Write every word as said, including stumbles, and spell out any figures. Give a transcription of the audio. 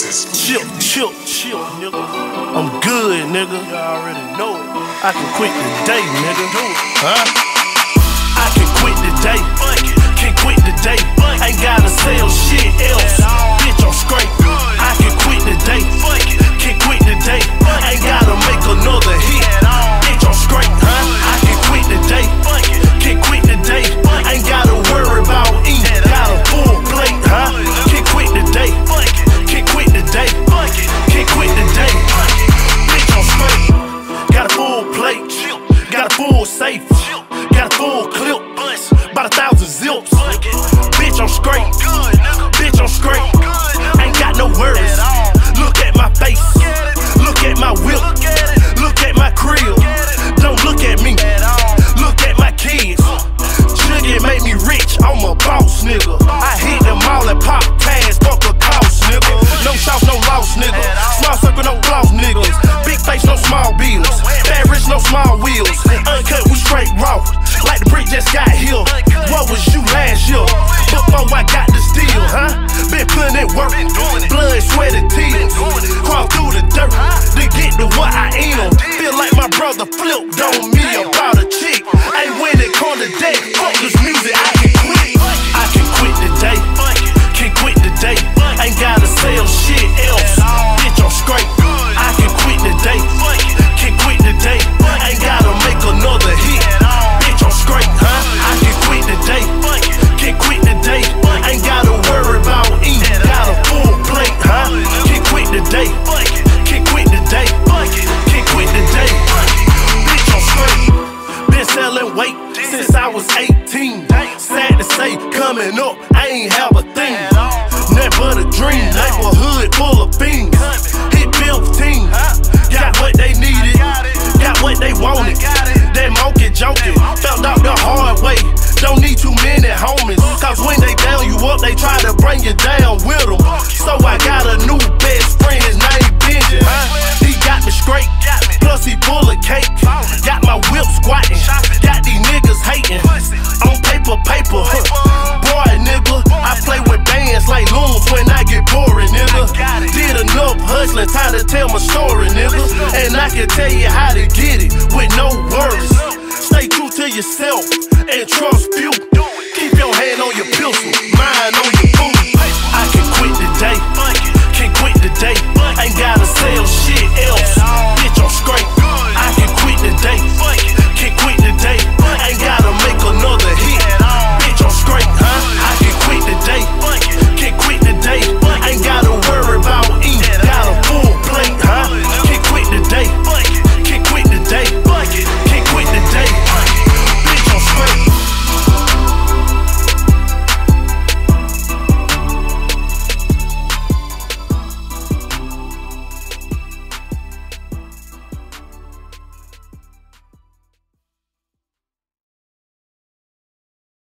Texas. Chill, chill, chill, nigga. I'm good, nigga. Y'all already know it. I can quit today, nigga. Huh? I can quit today. Can quit today. Ain't gotta sell shit else. Bitch, I'm straight. I can quit today. Can quit today. Ain't gotta make another hit. Bitch, I'm straight. Huh? I can quit today. Can quit today. Ain't gotta worry about eating. Got a full plate, huh? Can quit today. Can't quit today, can't quit today. Bitch, I'm straight. Got a full plate, got a full safe, got a full clip, about a thousand zips. Bitch, I'm straight. Bitch, I'm straight. Ain't got no worries. Look at my face, look at my whip, look at my crib. Don't look at me, look at my kids. Sugar made me rich. I'm a boss, nigga. I hit them all and pop tags, fuck a cost, nigga. No sauce, no loss, nigga. Small circle, no gloss, niggas. Big face, no small bills. Bad rich, no small wheels. Uncut, we straight raw. Like the brick just got healed. What was you last year? Before I got the steal, huh? Been putting in work. Blood, sweat, and tears. Crawl through the dirt to get to what I am. Feel like my brother flipped on me about a chick. Ain't when it come to death. Fuck this music, I can quit. I can quit today. Can quit today. Ain't gotta sell shit else. Bitch, I'm straight. I can quit today. Can quit today. Ain't gotta make another hit. Bitch, I'm straight, huh? I can quit today. Can quit today. Ain't gotta worry about eating. Got a full plate, huh? Can quit today. Can quit today. Can quit today. Bitch, I'm straight. Been selling weight since I was eighteen. Sad to say, coming up, I ain't have a thing. But a dream, neighborhood full of fiends. Hit fifteen, got what they needed, got what they wanted. That monkey joking, found out the hard way. Don't need too many homies, cause when they down you up, they try to bring you down with them. So I got a new best friend, his name Benji. He got me straight, plus he full of cake. Got my whip squatting, got these niggas hating. On paper, paper, boy nigga, I play with bands like loons when I get boring, nigga. Did enough hustling, time to tell my story, nigga. And I can tell you how to get it with no worries. Stay true to yourself,